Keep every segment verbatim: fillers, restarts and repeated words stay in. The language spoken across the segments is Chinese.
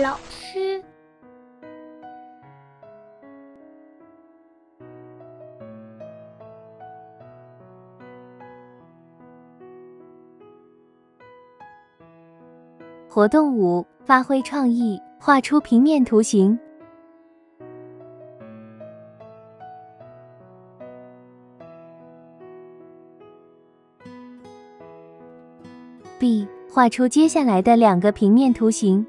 老师。活动五：发挥创意，画出平面图形。 B. 画出接下来的两个平面图形。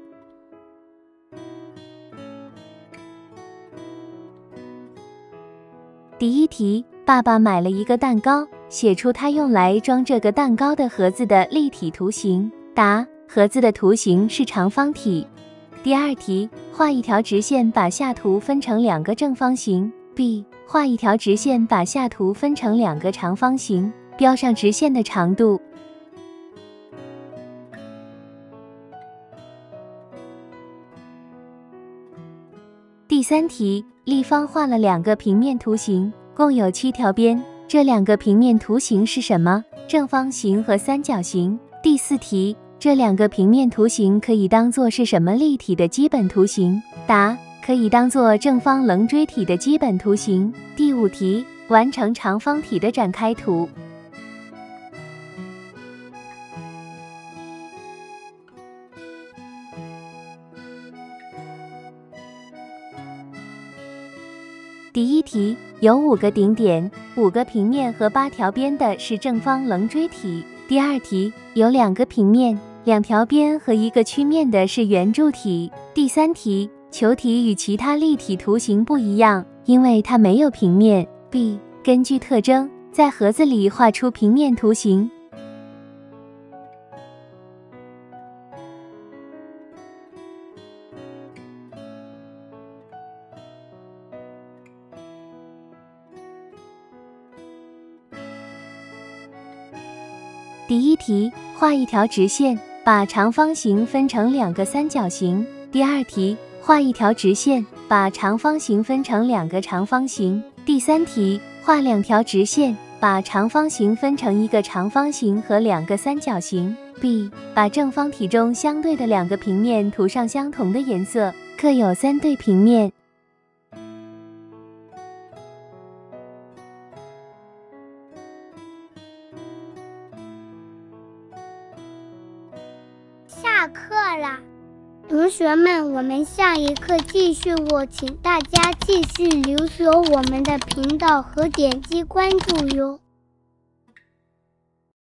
第一题，爸爸买了一个蛋糕，写出他用来装这个蛋糕的盒子的立体图形。答：盒子的图形是长方体。第二题，画一条直线把下图分成两个正方形。B. 画一条直线把下图分成两个长方形，标上直线的长度。 第三题，立方画了两个平面图形，共有七条边。这两个平面图形是什么？正方形和三角形。第四题，这两个平面图形可以当做是什么立体的基本图形？答：可以当做正方棱锥体的基本图形。第五题，完成长方体的展开图。第一题，有五个顶点、五个平面和八条边的是正方棱锥体。第二题，有两个平面、两条边和一个曲面的是圆柱体。第三题，球体与其他立体图形不一样，因为它没有平面。B. 根据特征，在盒子里画出平面图形。第一题，画一条直线，把长方形分成两个三角形。第二题，画一条直线，把长方形分成两个长方形。第三题，画两条直线，把长方形分成一个长方形和两个三角形。B. 把正方体中相对的两个平面涂上相同的颜色，各有三对平面。 下课啦，同学们，我们下一课继续。我请大家继续留守我们的频道和点击关注哟。